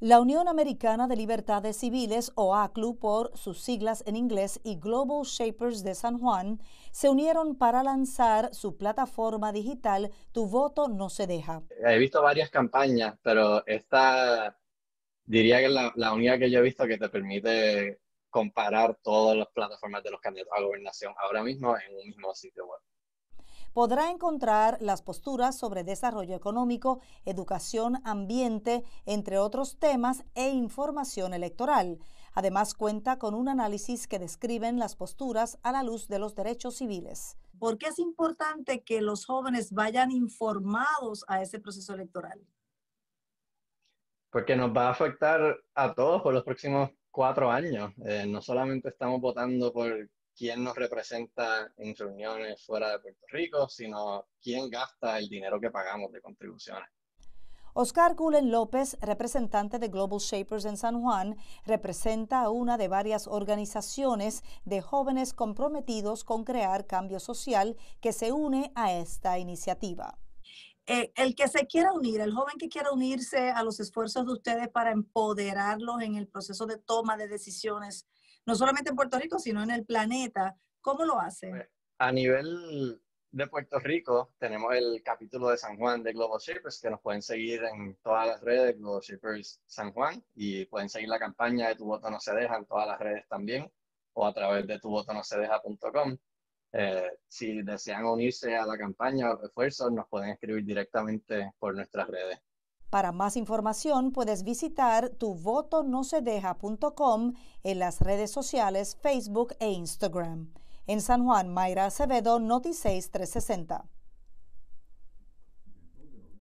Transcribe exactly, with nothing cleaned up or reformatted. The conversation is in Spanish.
La Unión Americana de Libertades Civiles, o A C L U por sus siglas en inglés, y Global Shapers de San Juan se unieron para lanzar su plataforma digital Tu Voto No Se Deja. He visto varias campañas, pero esta diría que es la, la única que yo he visto que te permite comparar todas las plataformas de los candidatos a gobernación ahora mismo en un mismo sitio web. Podrá encontrar las posturas sobre desarrollo económico, educación, ambiente, entre otros temas, e información electoral. Además, cuenta con un análisis que describen las posturas a la luz de los derechos civiles. ¿Por qué es importante que los jóvenes vayan informados a ese proceso electoral? Porque nos va a afectar a todos por los próximos cuatro años. Eh, no solamente estamos votando por quién nos representa en reuniones fuera de Puerto Rico, sino quién gasta el dinero que pagamos de contribuciones. Óscar Cullen López, representante de Global Shapers en San Juan, representa a una de varias organizaciones de jóvenes comprometidos con crear cambio social que se une a esta iniciativa. Eh, el que se quiera unir, el joven que quiera unirse a los esfuerzos de ustedes para empoderarlos en el proceso de toma de decisiones, no solamente en Puerto Rico, sino en el planeta, ¿cómo lo hacen? A nivel de Puerto Rico, tenemos el capítulo de San Juan de Global Shapers, que nos pueden seguir en todas las redes, Global Shapers San Juan, y pueden seguir la campaña de Tu Voto No Se Deja en todas las redes también, o a través de tu voto no se deja punto com. Eh, si desean unirse a la campaña o esfuerzos, nos pueden escribir directamente por nuestras redes. Para más información puedes visitar tu voto no se deja punto com en las redes sociales Facebook e Instagram. En San Juan, Mayra Acevedo, NotiSeis tres sesenta.